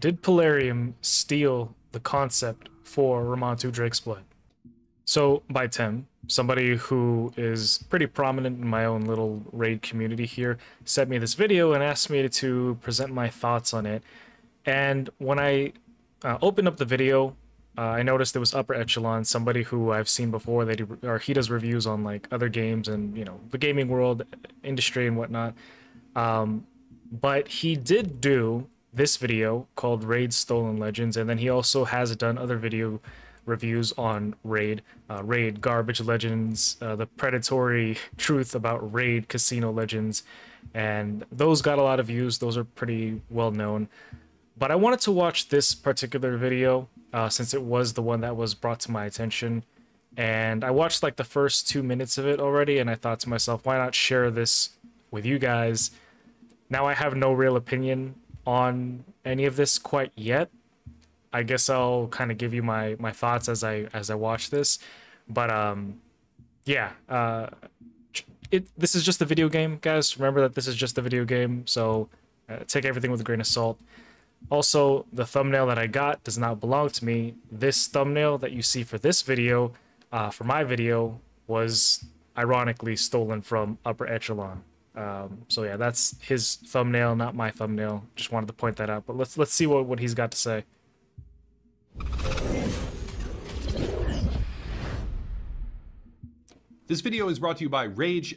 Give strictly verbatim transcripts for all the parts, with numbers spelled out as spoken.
did Palerium steal the concept for Ramantu Drake's Blood? So, by Tim, somebody who is pretty prominent in my own little raid community here, sent me this video and asked me to present my thoughts on it. And when I uh, opened up the video, uh, I noticed it was Upper Echelon, somebody who I've seen before. They do, or he does reviews on like other games and, you know, the gaming world, industry and whatnot. Um, but he did do this video called Raid: Shadow Legends, and then he also has done other video reviews on Raid, uh, Raid Garbage Legends, uh, the predatory truth about Raid Casino Legends, and those got a lot of views. Those are pretty well known. But I wanted to watch this particular video uh, since it was the one that was brought to my attention, and I watched like the first two minutes of it already, and I thought to myself, why not share this with you guys? Now I have no real opinion on any of this quite yet. I guess I'll kind of give you my my thoughts as I as I watch this, but um, yeah, uh, it this is just a video game, guys. Remember that this is just a video game, so uh, take everything with a grain of salt. Also, the thumbnail that I got does not belong to me. This thumbnail that you see for this video, uh, for my video, was ironically stolen from Upper Echelon. Um, so yeah, that's his thumbnail, not my thumbnail. Just wanted to point that out. But let's let's see what what he's got to say. This video is brought to you by Rage.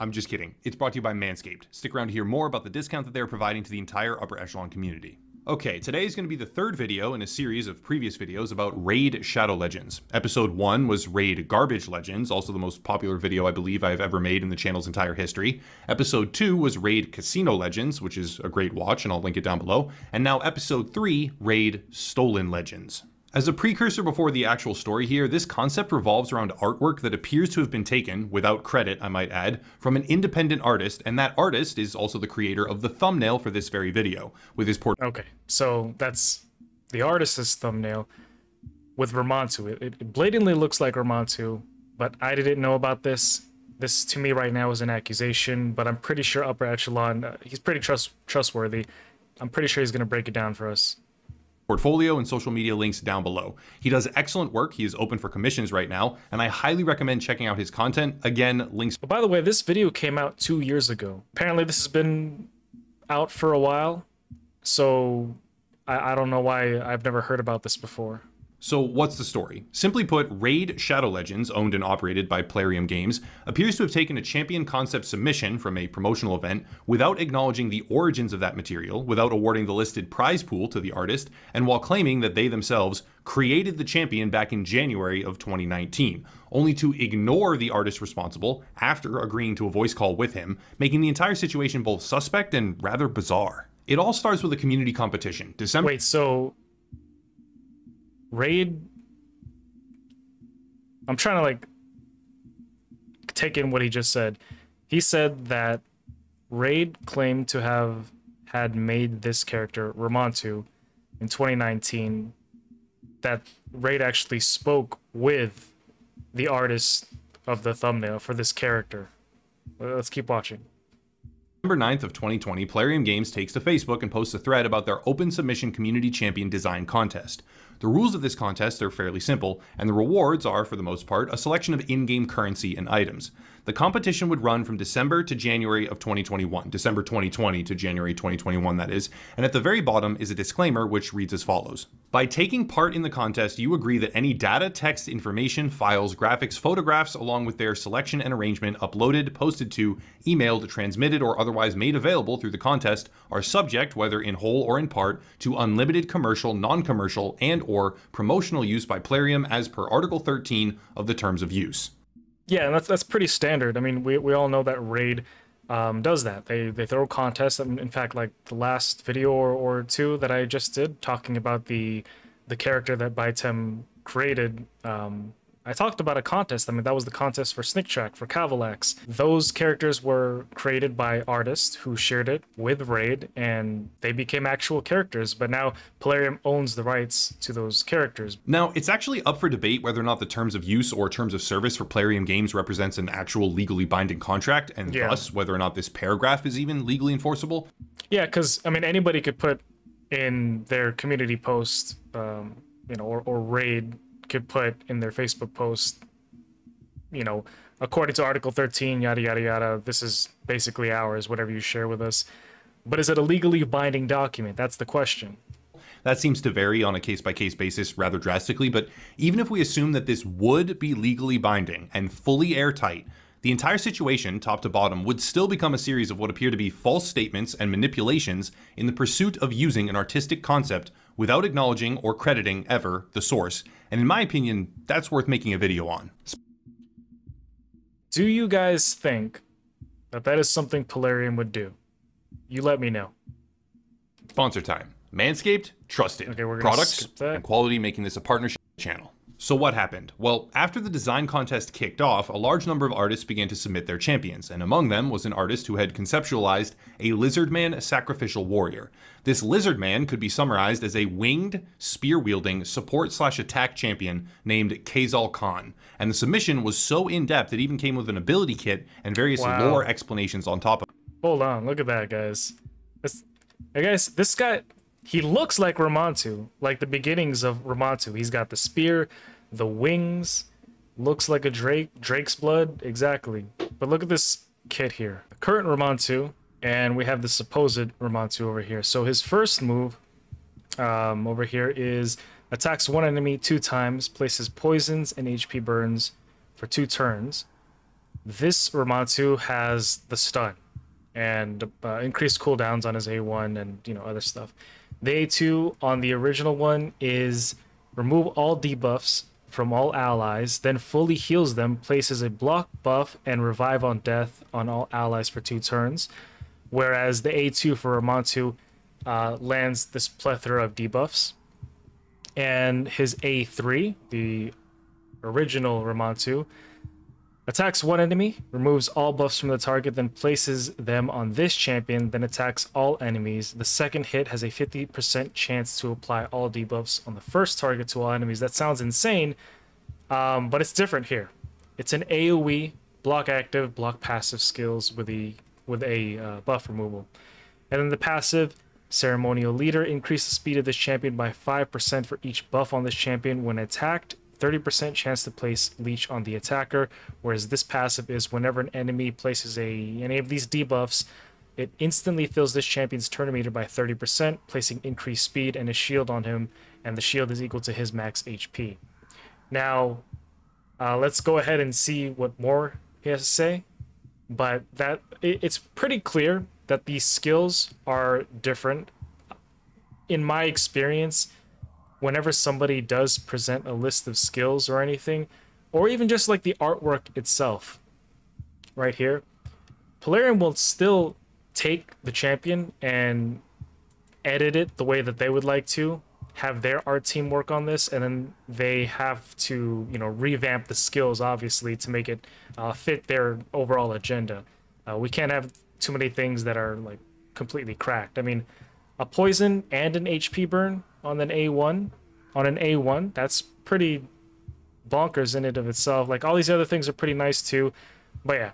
I'm just kidding. It's brought to you by Manscaped. Stick around to hear more about the discount that they're providing to the entire Upper Echelon community. Okay, today is going to be the third video in a series of previous videos about Raid Shadow Legends. Episode one was Raid Garbage Legends, also the most popular video I believe I've ever made in the channel's entire history. Episode two was Raid Casino Legends, which is a great watch, and I'll link it down below. And now Episode three, Raid Stolen Legends. As a precursor before the actual story here, this concept revolves around artwork that appears to have been taken, without credit I might add, from an independent artist, and that artist is also the creator of the thumbnail for this very video, with his portrait. Okay, so that's the artist's thumbnail with Ramantu. It, it blatantly looks like Ramantu, but I didn't know about this. This to me right now is an accusation, but I'm pretty sure Upper Echelon, uh, he's pretty trust trustworthy. I'm pretty sure he's going to break it down for us. Portfolio and social media links down below. He does excellent work. He is open for commissions right now, and I highly recommend checking out his content. Again, links. But by the way, this video came out two years ago. Apparently this has been out for a while, so I, I don't know why I've never heard about this before. So what's the story? Simply put, Raid Shadow Legends, owned and operated by Plarium Games, appears to have taken a champion concept submission from a promotional event without acknowledging the origins of that material, without awarding the listed prize pool to the artist, and while claiming that they themselves created the champion back in January of twenty nineteen, only to ignore the artist responsible after agreeing to a voice call with him, making the entire situation both suspect and rather bizarre. It all starts with a community competition. December- Wait, so... Raid, I'm trying to like take in what he just said. He said that Raid claimed to have had made this character Ramantu in twenty nineteen, that Raid actually spoke with the artist of the thumbnail for this character. Let's keep watching. November ninth of twenty twenty, Plarium Games takes to Facebook and posts a thread about their open submission community champion design contest. The rules of this contest are fairly simple, and the rewards are, for the most part, a selection of in-game currency and items. The competition would run from December to January of twenty twenty-one, December twenty twenty to January twenty twenty-one, that is, and at the very bottom is a disclaimer which reads as follows. By taking part in the contest, you agree that any data, text, information, files, graphics, photographs, along with their selection and arrangement uploaded, posted to, emailed, transmitted, or otherwise made available through the contest are subject, whether in whole or in part, to unlimited commercial, non-commercial, and or promotional use by Plarium as per Article thirteen of the Terms of Use. Yeah, and that's that's pretty standard. I mean, we we all know that Raid um, does that. They they throw contests. In fact, like the last video or, or two that I just did talking about the the character that Bytem created, um, I talked about a contest. I mean, that was the contest for Snick Track for Cavalax. Those characters were created by artists who shared it with Raid, and they became actual characters, but now Plarium owns the rights to those characters. Now, it's actually up for debate whether or not the terms of use or terms of service for Plarium Games represents an actual legally binding contract, and yeah, thus whether or not this paragraph is even legally enforceable. Yeah, because, I mean, anybody could put in their community post, um, you know, or, or Raid could put in their Facebook post, you know, according to Article thirteen, yada, yada, yada, this is basically ours, whatever you share with us. But is it a legally binding document? That's the question. That seems to vary on a case-by-case basis rather drastically, but even if we assume that this would be legally binding and fully airtight, the entire situation, top to bottom, would still become a series of what appear to be false statements and manipulations in the pursuit of using an artistic concept without acknowledging or crediting ever the source. And in my opinion, that's worth making a video on. Do you guys think that that is something Palerium would do? You let me know. Sponsor time. Manscaped, trusted. Okay, we're gonna products and quality, making this a partnership channel. So what happened? Well, after the design contest kicked off, a large number of artists began to submit their champions, and among them was an artist who had conceptualized a lizardman sacrificial warrior. This lizardman could be summarized as a winged, spear-wielding, support-slash-attack champion named Kezal Khan, and the submission was so in-depth it even came with an ability kit and various wow. lore explanations on top of it. Hold on, look at that, guys. This, I guess this guy... He looks like Ramantu, like the beginnings of Ramantu. He's got the spear, the wings, looks like a Drake, Drake's Blood, exactly. But look at this kit here. The current Ramantu, and we have the supposed Ramantu over here. So his first move um, over here is attacks one enemy two times, places poisons and H P burns for two turns. This Ramantu has the stun and uh, increased cooldowns on his A one and, you know, other stuff. The A two on the original one is remove all debuffs from all allies, then fully heals them, places a block buff, and revive on death on all allies for two turns. Whereas the A two for Ramantu uh, lands this plethora of debuffs. And his A three, the original Ramantu, attacks one enemy, removes all buffs from the target, then places them on this champion, then attacks all enemies. The second hit has a fifty percent chance to apply all debuffs on the first target to all enemies. That sounds insane, um, but it's different here. It's an AoE, block active, block passive skills with a, with a uh, buff removal. And then the passive, Ceremonial Leader, increase the speed of this champion by five percent for each buff on this champion when attacked. thirty percent chance to place Leech on the attacker, whereas this passive is whenever an enemy places a any of these debuffs, it instantly fills this champion's turn meter by thirty percent, placing increased speed and a shield on him, and the shield is equal to his max H P. Now, uh, let's go ahead and see what more he has to say, but that it, it's pretty clear that these skills are different. In my experience, whenever somebody does present a list of skills or anything, or even just like the artwork itself right here, Palerium will still take the champion and edit it the way that they would like to, have their art team work on this, and then they have to, you know, revamp the skills, obviously, to make it uh, fit their overall agenda. Uh, we can't have too many things that are like completely cracked. I mean, a poison and an H P burn on an A one, on an A one, that's pretty bonkers in it of itself. Like, all these other things are pretty nice too, but yeah.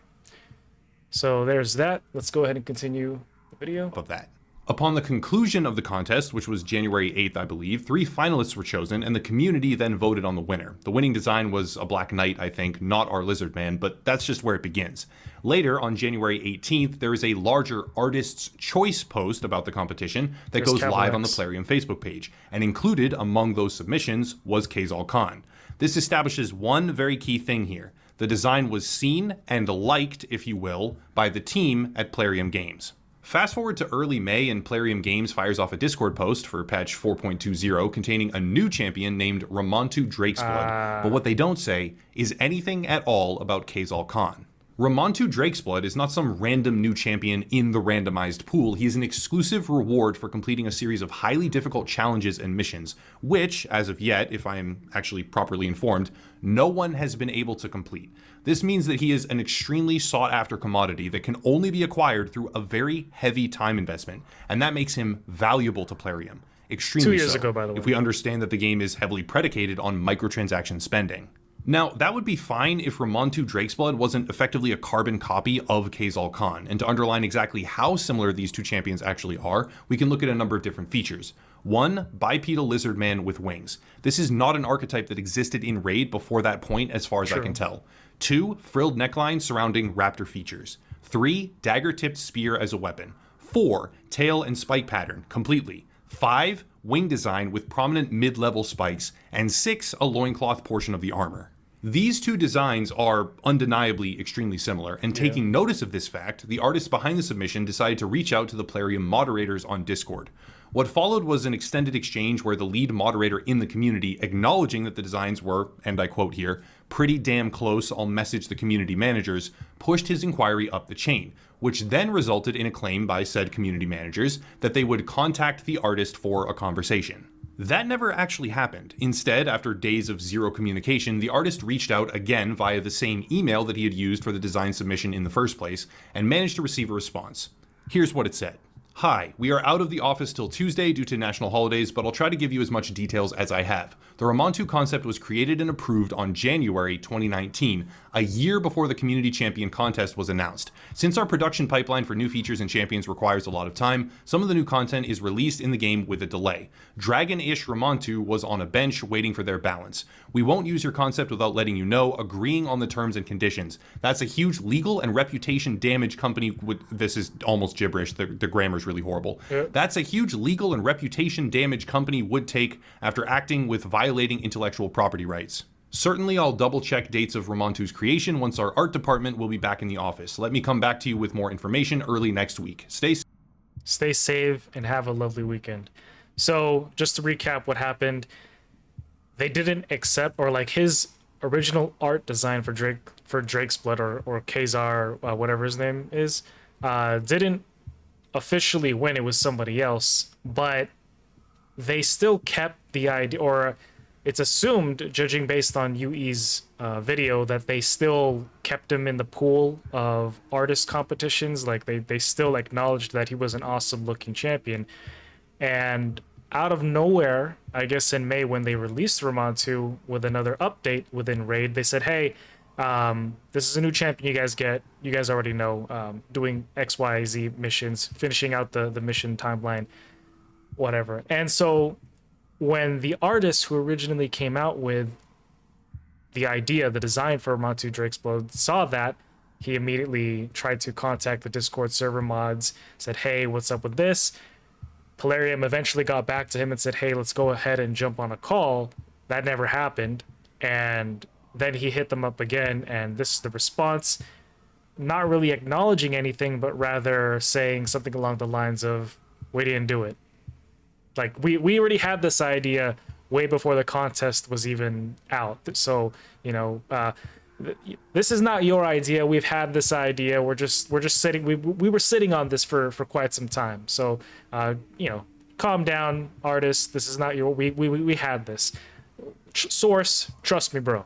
So there's that. Let's go ahead and continue the video. Of that. Upon the conclusion of the contest, which was January eighth, I believe, three finalists were chosen, and the community then voted on the winner. The winning design was a Black Knight, I think, not our Lizard Man, but that's just where it begins. Later, on January eighteenth, there is a larger Artist's Choice post about the competition that There's goes Catholics. live on the Plarium Facebook page, and included among those submissions was Kezal Khan. This establishes one very key thing here. The design was seen and liked, if you will, by the team at Plarium Games. Fast forward to early May, and Plarium Games fires off a Discord post for patch four point two zero containing a new champion named Ramantu Drake's Blood, uh... but what they don't say is anything at all about Kezal Khan. Ramantu Drake's Blood is not some random new champion in the randomized pool. He is an exclusive reward for completing a series of highly difficult challenges and missions, which, as of yet, if I am actually properly informed, no one has been able to complete. This means that he is an extremely sought-after commodity that can only be acquired through a very heavy time investment, and that makes him valuable to Plarium. Extremely so, Two years ago, by the way. If we understand that the game is heavily predicated on microtransaction spending. Now, that would be fine if Ramantu Drake's Blood wasn't effectively a carbon copy of Kezal Khan, and to underline exactly how similar these two champions actually are, we can look at a number of different features. One, bipedal lizard man with wings. This is not an archetype that existed in Raid before that point, as far as True. I can tell. Two, frilled neckline surrounding raptor features. Three, dagger-tipped spear as a weapon. Four, tail and spike pattern, completely. Five, wing design with prominent mid-level spikes. And six, a loincloth portion of the armor. These two designs are undeniably extremely similar, and taking yeah. notice of this fact, the artists behind the submission decided to reach out to the Plarium moderators on Discord. What followed was an extended exchange where the lead moderator in the community acknowledging that the designs were, and I quote here, pretty damn close, I'll message the community managers, pushed his inquiry up the chain, which then resulted in a claim by said community managers that they would contact the artist for a conversation. That never actually happened. Instead, after days of zero communication, the artist reached out again via the same email that he had used for the design submission in the first place, and managed to receive a response. Here's what it said. Hi, we are out of the office till Tuesday due to national holidays, but I'll try to give you as much details as I have. The Ramantu concept was created and approved on January twenty nineteen, a year before the Community Champion contest was announced. Since our production pipeline for new features and champions requires a lot of time, some of the new content is released in the game with a delay. Dragon-ish Ramantu was on a bench waiting for their balance. We won't use your concept without letting you know, agreeing on the terms and conditions. That's a huge legal and reputation damage company would, this is almost gibberish, the, the grammar really horrible. Yep. That's a huge legal and reputation damage company would take after acting with violating intellectual property rights. Certainly, I'll double check dates of Ramantu's creation once our art department will be back in the office. Let me come back to you with more information early next week. Stay safe. Stay safe and have a lovely weekend. So just to recap what happened, they didn't accept or like his original art design for Drake for Drake's Blood or, or Kezar, uh, whatever his name is, uh, didn't officially when it was somebody else, but they still kept the idea, or it's assumed, judging based on U E's uh, video, that they still kept him in the pool of artist competitions. Like they, they still acknowledged that he was an awesome looking champion. And out of nowhere, I guess in May when they released Ramantu with another update within Raid, they said, hey, um this is a new champion you guys get, you guys already know, um doing X Y Z missions, finishing out the the mission timeline, whatever. And so when the artists who originally came out with the idea, the design for Ramantu Drake's Blood, saw that, he immediately tried to contact the Discord server mods, said, hey, what's up with this? Palerium eventually got back to him and said, hey, let's go ahead and jump on a call. That never happened. And then he hit them up again, and this is the response, not really acknowledging anything, but rather saying something along the lines of, we didn't do it. Like, we, we already had this idea way before the contest was even out. So, you know, uh, th this is not your idea. We've had this idea. We're just, we're just sitting, we, we were sitting on this for, for quite some time. So, uh, you know, calm down, artists. This is not your, we, we, we had this. Tr- source, trust me, bro.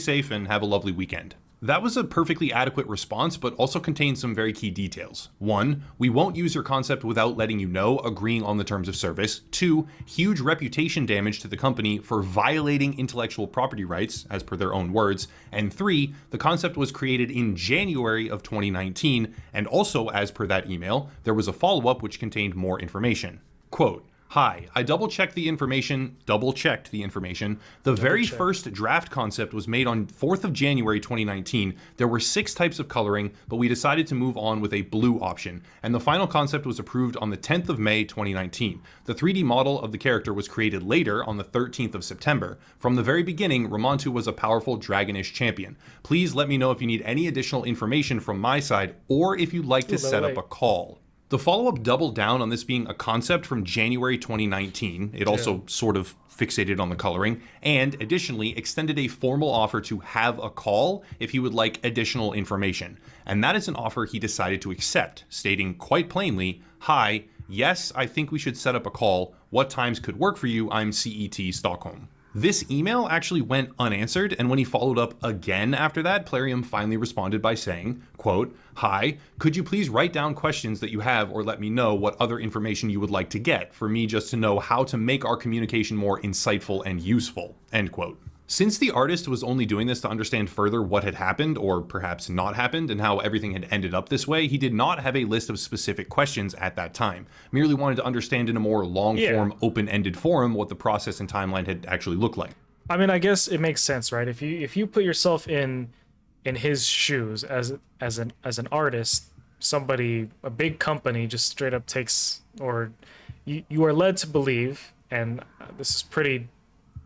Safe and have a lovely weekend. That was a perfectly adequate response, but also contained some very key details. One, we won't use your concept without letting you know, agreeing on the terms of service. Two, huge reputation damage to the company for violating intellectual property rights, as per their own words. And three, the concept was created in January of twenty nineteen, and also as per that email, there was a follow-up which contained more information. Quote, hi, I double-checked the information, double-checked the information. The double very check. first draft concept was made on fourth of January twenty nineteen. There were six types of coloring, but we decided to move on with a blue option, and the final concept was approved on the tenth of May twenty nineteen. The three D model of the character was created later on the thirteenth of September. From the very beginning, Ramantu was a powerful dragonish champion. Please let me know if you need any additional information from my side, or if you'd like Ooh, to set way. up a call. The follow-up doubled down on this being a concept from January twenty nineteen. It also yeah. sort of fixated on the coloring, and additionally extended a formal offer to have a call if he would like additional information. And that is an offer he decided to accept, stating quite plainly, hi, yes, I think we should set up a call. What times could work for you? I'm C E T Stockholm. This email actually went unanswered, and when he followed up again after that, Plarium finally responded by saying, quote, hi, could you please write down questions that you have or let me know what other information you would like to get for me just to know how to make our communication more insightful and useful, end quote. Since the artist was only doing this to understand further what had happened, or perhaps not happened, and how everything had ended up this way, he did not have a list of specific questions at that time. Merely wanted to understand in a more long-form, yeah. open-ended forum what the process and timeline had actually looked like. I mean, I guess it makes sense, right? If you if you put yourself in in his shoes as as an as an artist, somebody, a big company, just straight up takes, or you you are led to believe, and this is pretty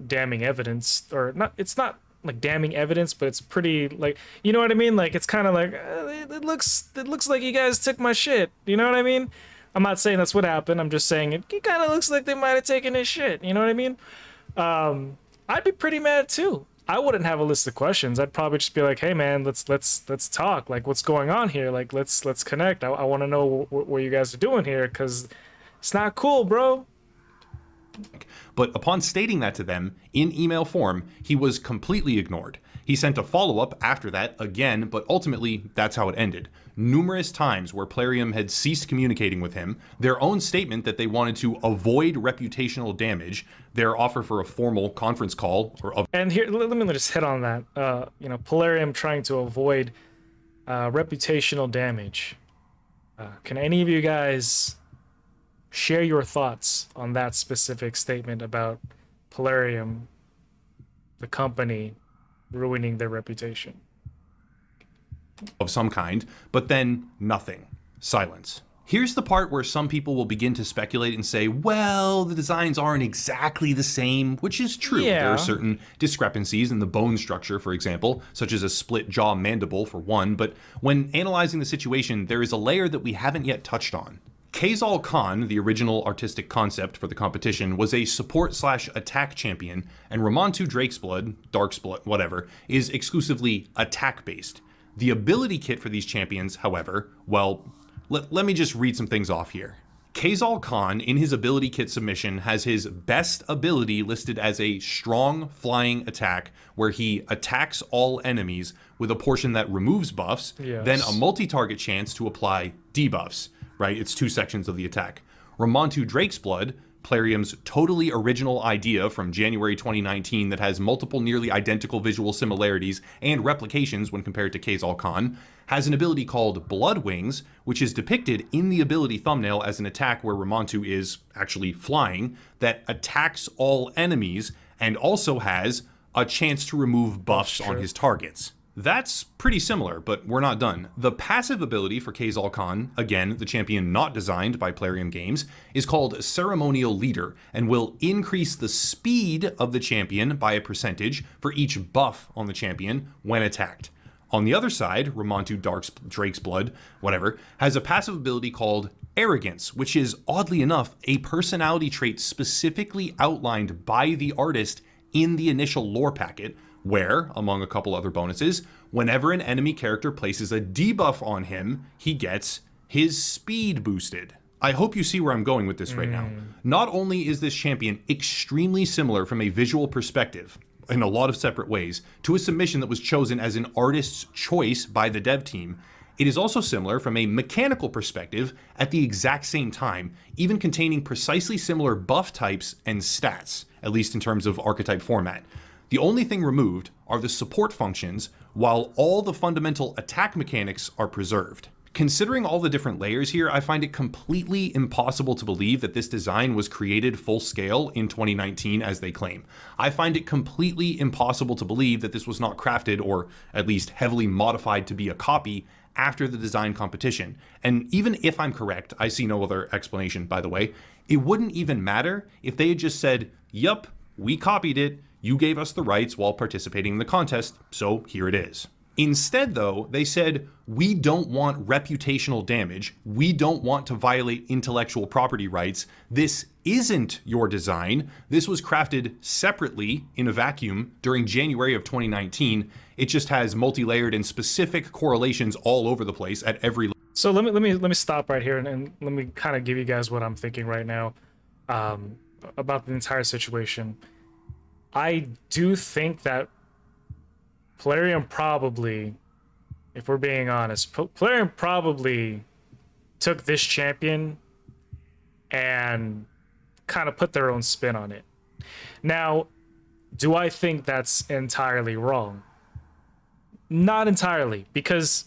damning evidence, or not, it's not like damning evidence, but it's pretty, like, you know what I mean, like it's kind of like uh, it, it looks it looks like you guys took my shit, you know what I mean? I'm not saying that's what happened, I'm just saying it, it kind of looks like they might have taken his shit, you know what I mean? um I'd be pretty mad too. I wouldn't have a list of questions. I'd probably just be like, hey man, let's let's let's talk, like what's going on here, like let's let's connect. I, I want to know wh what you guys are doing here, because it's not cool, bro. But upon stating that to them in email form, he was completely ignored. He sent a follow-up after that again, but ultimately that's how it ended. Numerous times where Plarium had ceased communicating with him, their own statement that they wanted to avoid reputational damage, their offer for a formal conference call, or of and here let me just hit on that. Uh, you know, Plarium trying to avoid uh, reputational damage. Uh, can any of you guys share your thoughts on that specific statement about Palerium, the company, ruining their reputation of some kind? But then nothing. Silence. Here's the part where some people will begin to speculate and say, well, the designs aren't exactly the same, which is true. Yeah. There are certain discrepancies in the bone structure, for example, such as a split jaw mandible for one, but when analyzing the situation, there is a layer that we haven't yet touched on. Kezal Khan, the original artistic concept for the competition, was a support slash attack champion, and Ramantu Drake's Blood, Dark's Blood, whatever, is exclusively attack-based. The ability kit for these champions, however, well, let, let me just read some things off here. Kezal Khan, in his ability kit submission, has his best ability listed as a strong flying attack, where he attacks all enemies with a portion that removes buffs, yes. then a multi-target chance to apply debuffs. Right, it's two sections of the attack. Ramantu Drake's Blood, Plarium's totally original idea from January twenty nineteen that has multiple nearly identical visual similarities and replications when compared to Kezal Khan, has an ability called Blood Wings, which is depicted in the ability thumbnail as an attack where Ramantu is actually flying, that attacks all enemies and also has a chance to remove buffs on his targets. That's pretty similar, but we're not done. The passive ability for Kezal Khan, again, the champion not designed by Plarium Games, is called Ceremonial Leader, and will increase the speed of the champion by a percentage for each buff on the champion when attacked. On the other side, Ramantu Dark's, Drake's Blood, whatever, has a passive ability called Arrogance, which is, oddly enough, a personality trait specifically outlined by the artist in the initial lore packet, where, among a couple other bonuses, whenever an enemy character places a debuff on him, he gets his speed boosted. I hope you see where I'm going with this right mm. now. Not only is this champion extremely similar from a visual perspective, in a lot of separate ways, to a submission that was chosen as an artist's choice by the dev team, it is also similar from a mechanical perspective at the exact same time, even containing precisely similar buff types and stats, at least in terms of archetype format. The only thing removed are the support functions, while all the fundamental attack mechanics are preserved. Considering all the different layers here, I find it completely impossible to believe that this design was created full scale in twenty nineteen as they claim. I find it completely impossible to believe that this was not crafted, or at least heavily modified to be a copy, after the design competition. And even if I'm correct, I see no other explanation, by the way, it wouldn't even matter if they had just said, "Yup, we copied it. You gave us the rights while participating in the contest, so here it is." Instead, though, they said, we don't want reputational damage. We don't want to violate intellectual property rights. This isn't your design. This was crafted separately in a vacuum during January of twenty nineteen. It just has multi-layered and specific correlations all over the place at every. So let me let me let me stop right here and, and let me kind of give you guys what I'm thinking right now um, about the entire situation. I do think that Plarium probably, if we're being honest, Plarium probably took this champion and kind of put their own spin on it. Now, Do I think that's entirely wrong? Not entirely, because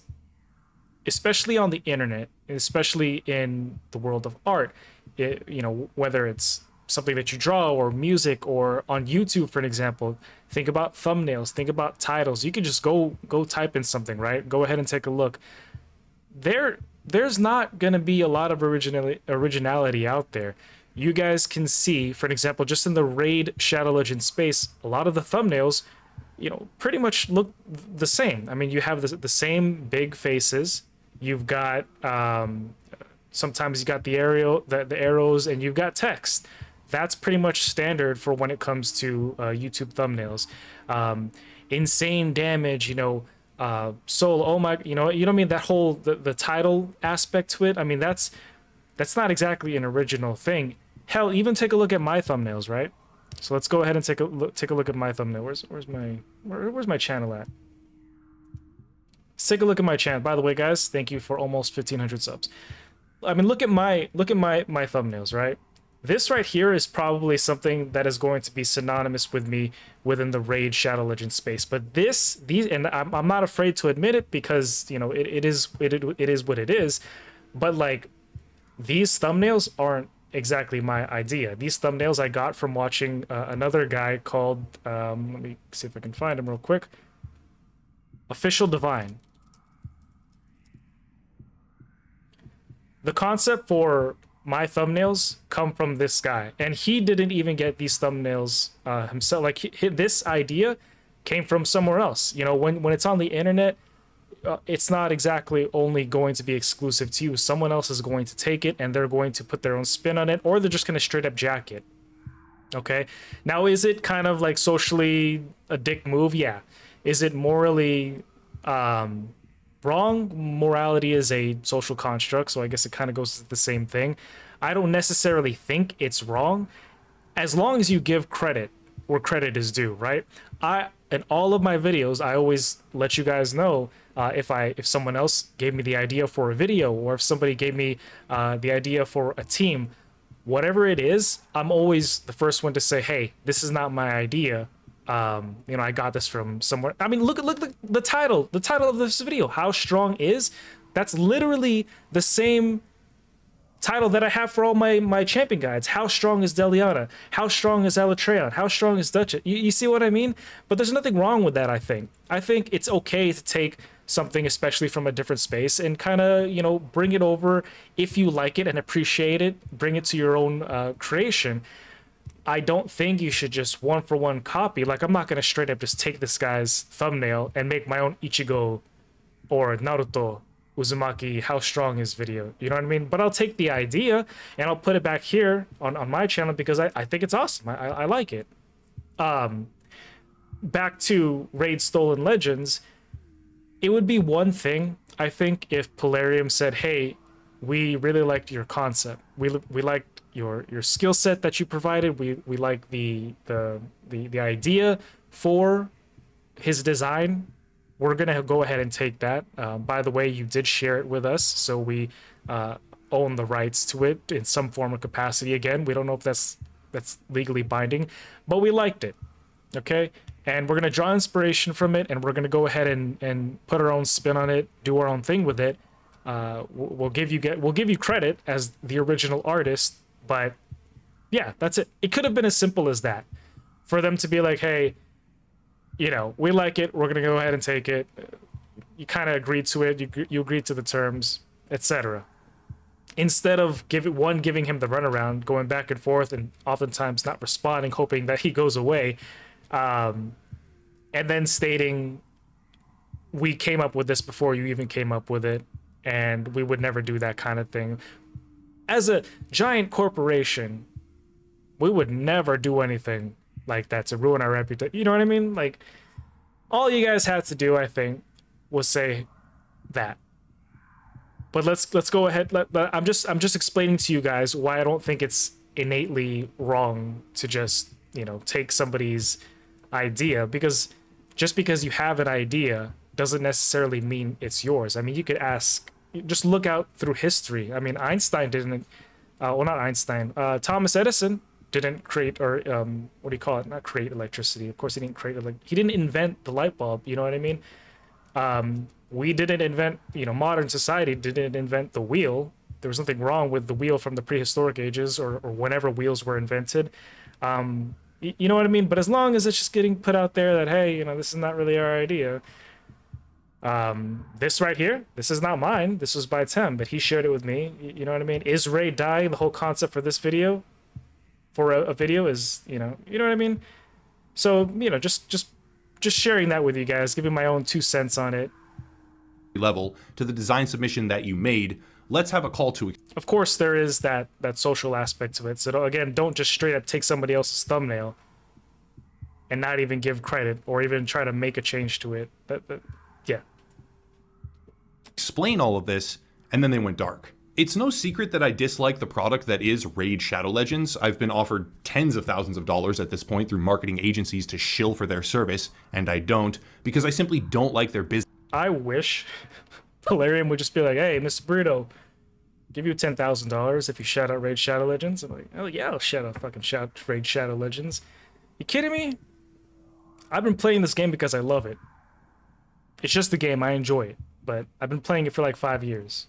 especially on the internet, especially in the world of art, it, you know, whether it's something that you draw or music or on YouTube, for an example, think about thumbnails, think about titles. You can just go go type in something, right? Go ahead and take a look. There, there's not going to be a lot of original, originality out there. You guys can see, for an example, just in the Raid Shadow Legends space, a lot of the thumbnails, you know, pretty much look the same. I mean, you have the, the same big faces. You've got, um, sometimes you got the arrow, the, the arrows, and you've got text. That's pretty much standard for when it comes to uh, YouTube thumbnails. Um, insane damage, you know, uh, soul, oh my, you know, you know what I mean? That whole, the, the title aspect to it, I mean, that's, that's not exactly an original thing. Hell, even take a look at my thumbnails, right? So let's go ahead and take a look, take a look at my thumbnail. Where's, where's my, where, where's my channel at? Let's take a look at my channel. By the way, guys, thank you for almost fifteen hundred subs. I mean, look at my, look at my, my thumbnails, right? This right here is probably something that is going to be synonymous with me within the Raid Shadow Legends space. But this, these, and I'm, I'm not afraid to admit it because, you know, it, it is, it, it, it is what it is. But like, these thumbnails aren't exactly my idea. These thumbnails I got from watching uh, another guy called, um, let me see if I can find him real quick. Official Divine. The concept for my thumbnails come from this guy, and he didn't even get these thumbnails uh, himself. Like, he, this idea came from somewhere else. You know, when, when it's on the internet, uh, it's not exactly only going to be exclusive to you. Someone else is going to take it, and they're going to put their own spin on it, or they're just going to straight up jack it. Okay? Now, is it kind of like socially a dick move? Yeah. Is it morally um, wrong? Morality is a social construct, so I guess it kind of goes to the same thing. I don't necessarily think it's wrong, as long as you give credit where credit is due, right? I, in all of my videos, I always let you guys know uh, if I if someone else gave me the idea for a video, or if somebody gave me uh, the idea for a team, whatever it is, I'm always the first one to say, hey, this is not my idea. Um, you know, I got this from somewhere. I mean, look at look the, the title, the title of this video, How Strong Is? That's literally the same title that I have for all my, my champion guides. How strong is Deliana? How strong is Alatreon? How strong is Duchess? You, you see what I mean? But there's nothing wrong with that, I think. I think it's okay to take something, especially from a different space, and kind of, you know, bring it over if you like it and appreciate it, bring it to your own uh, creation. I don't think you should just one for one copy. Like, I'm not going to straight up just take this guy's thumbnail and make my own Ichigo or Naruto Uzumaki How Strong Is video. You know what I mean? But I'll take the idea and I'll put it back here on, on my channel because I, I think it's awesome. I, I, I like it. Um, back to Raid Stolen Legends. It would be one thing, I think, if Palerium said, hey, we really liked your concept. We, we liked your your skill set that you provided. We we like the the the the idea for his design. We're gonna go ahead and take that. Uh, by the way, you did share it with us, so we uh own the rights to it in some form or capacity. Again, we don't know if that's that's legally binding, but we liked it, okay? And we're gonna draw inspiration from it, and we're gonna go ahead and and put our own spin on it, do our own thing with it. Uh we'll give you get we'll give you credit as the original artist. But yeah, that's it. It could have been as simple as that for them to be like, hey, you know, we like it. We're going to go ahead and take it. You kind of agreed to it. You, you agreed to the terms, et cetera. Instead of give it, one giving him the runaround, going back and forth and oftentimes not responding, hoping that he goes away. Um, and then stating, we came up with this before you even came up with it. And we would never do that kind of thing. As a giant corporation, we would never do anything like that to ruin our reputation. You know what I mean? Like, all you guys had to do, I think, was say that. But let's let's go ahead. Let, let, I'm just I'm just explaining to you guys why I don't think it's innately wrong to just, you know, take somebody's idea, because just because you have an idea doesn't necessarily mean it's yours. I mean, you could ask. Just look out through history. I mean, Einstein didn't, uh, well, not Einstein, uh, Thomas Edison didn't create, or um, what do you call it? Not create electricity. Of course, he didn't create, like, he didn't invent the light bulb. You know what I mean? Um, we didn't invent, you know, modern society didn't invent the wheel. There was nothing wrong with the wheel from the prehistoric ages, or, or whenever wheels were invented. Um, you, you know what I mean? But as long as it's just getting put out there that, hey, you know, this is not really our idea. Um, this right here, this is not mine. This was by Tim, but he shared it with me. You, you know what I mean? Is Raid dying? The whole concept for this video, for a, a video is, you know, you know what I mean? So, you know, just, just, just sharing that with you guys, giving my own two cents on it. Level to the design submission that you made. Let's have a call to it. Of course, there is that that social aspect of it. So again, don't just straight up take somebody else's thumbnail and not even give credit or even try to make a change to it. But, but yeah. Explain all of this, and then they went dark. It's no secret that I dislike the product that is Raid: Shadow Legends. I've been offered tens of thousands of dollars at this point through marketing agencies to shill for their service, and I don't, because I simply don't like their business. I wish Palerium would just be like, hey, Mister Bruto, give you ten thousand dollars if you shout out Raid Shadow Legends. I'm like, oh yeah, I'll shout out fucking shout Raid Shadow Legends. You kidding me? I've been playing this game because I love it. It's just the game, I enjoy it, but I've been playing it for like five years.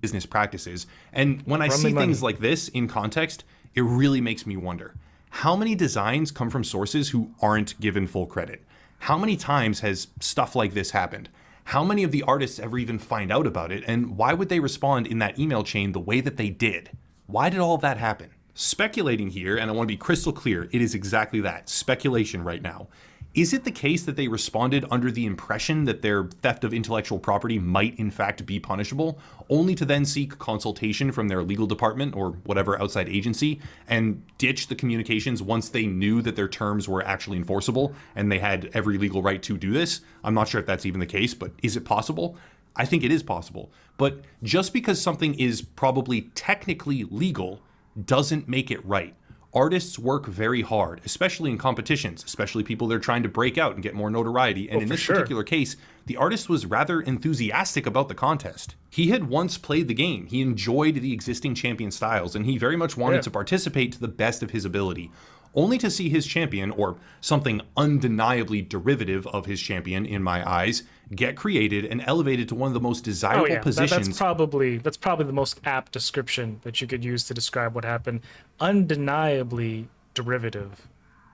Business practices. And when I see things like this in context, it really makes me wonder, how many designs come from sources who aren't given full credit? How many times has stuff like this happened? How many of the artists ever even find out about it, and why would they respond in that email chain the way that they did? Why did all of that happen? Speculating here, and I want to be crystal clear, it is exactly that, speculation right now. Is it the case that they responded under the impression that their theft of intellectual property might in fact be punishable, only to then seek consultation from their legal department or whatever outside agency and ditch the communications once they knew that their terms were actually enforceable and they had every legal right to do this? I'm not sure if that's even the case, but is it possible? I think it is possible. But just because something is probably technically legal doesn't make it right. Artists work very hard, especially in competitions, especially people they're trying to break out and get more notoriety. And oh, in this sure. particular case, the artist was rather enthusiastic about the contest. He had once played the game. He enjoyed the existing champion styles, and he very much wanted yeah. to participate to the best of his ability, only to see his champion, or something undeniably derivative of his champion in my eyes, get created and elevated to one of the most desirable oh, yeah. positions. That, that's probably that's probably the most apt description that you could use to describe what happened. Undeniably derivative,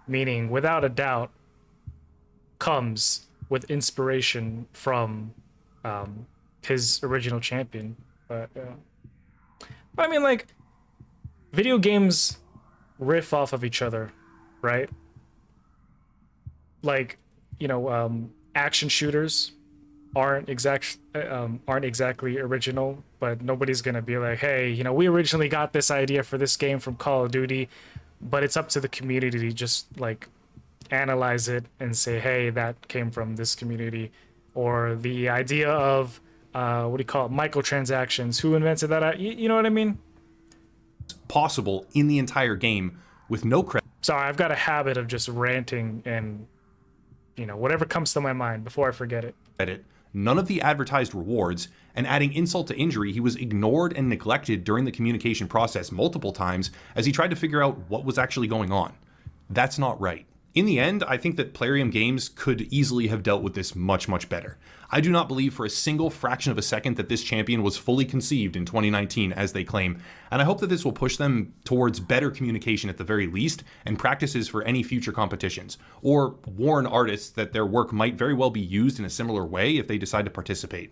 meaning without a doubt comes with inspiration from um, his original champion. But, uh, but I mean, like, video games riff off of each other, right? Like, you know, um, action shooters aren't exact um, aren't exactly original, but nobody's gonna be like, hey, you know, we originally got this idea for this game from Call of Duty, but it's up to the community to just like analyze it and say, hey, that came from this community, or the idea of uh, what do you call it, microtransactions? Who invented that? You, you know what I mean? Possible in the entire game with no credit. Sorry, I've got a habit of just ranting and, you know, whatever comes to my mind before I forget it. Edit. None of the advertised rewards, and adding insult to injury, he was ignored and neglected during the communication process multiple times as he tried to figure out what was actually going on. That's not right. In the end, I think that Plarium Games could easily have dealt with this much, much better. I do not believe for a single fraction of a second that this champion was fully conceived in twenty nineteen, as they claim, and I hope that this will push them towards better communication at the very least, and practices for any future competitions, or warn artists that their work might very well be used in a similar way if they decide to participate.